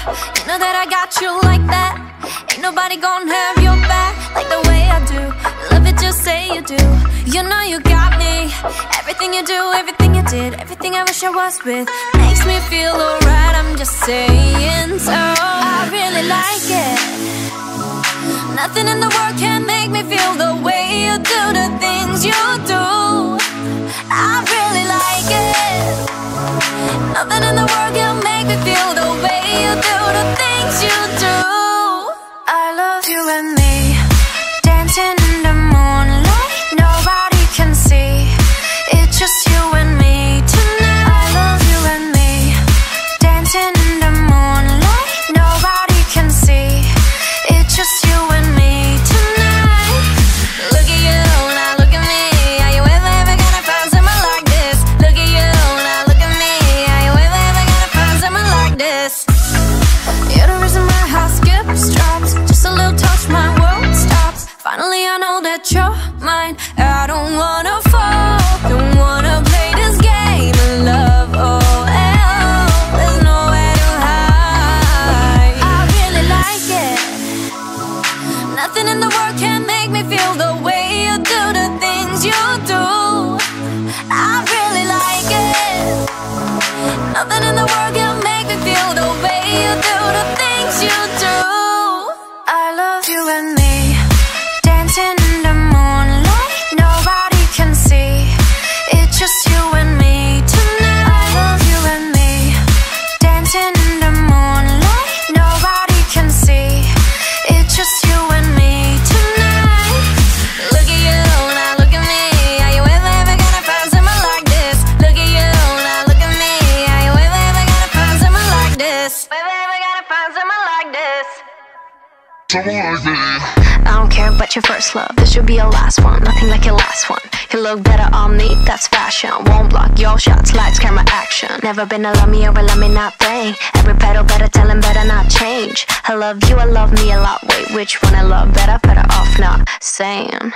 You know that I got you like that. Ain't nobody gonna have your back like the way I do. Love it, just say you do. You know you got me. Everything you do, everything you did, everything I wish I was with makes me feel alright. I'm just saying so. I really like it. Nothing in the world can make me feel the way you do the things you do. I really like it. Nothing in the world can make me feel the way you do the things you do. I love you and me, dancing in the moonlight, nobody can see. It's just you and me tonight. I love you and me, dancing in the moonlight, nobody can see. It's just you and me tonight. Look at you, now look at me. Are you ever gonna find someone like this? Look at you, now look at me. Are you ever gonna find someone like this? You're the reason my heart skips, drops. Just a little touch, my world stops. Finally I know that you're mine. I don't wanna fall, don't wanna play this game of love. Oh, hell, there's nowhere to hide. I really like it. Nothing in the world can make me feel the way you do the things you do. I really like it. Nothing in the world can make me feel the way you do the things you do. I love you and me, dancing in the moonlight, nobody can see. It's just you and me tonight. I love you and me, dancing in the moonlight, nobody can see. It's just you and me tonight. Look at you, now look at me. Are you ever gonna find someone like this? Look at you, now look at me. Are you ever gonna find someone like this? Ever gonna find someone like this? Someone like me. I don't care about your first love, this should be your last one. Nothing like your last one. You look better on me, that's fashion. Won't block your shots, lights, camera, action. Never been a love me or a love me not thing. Every pedal better tell him better not change. I love you, I love me a lot. Wait, which one I love better? Better off not saying.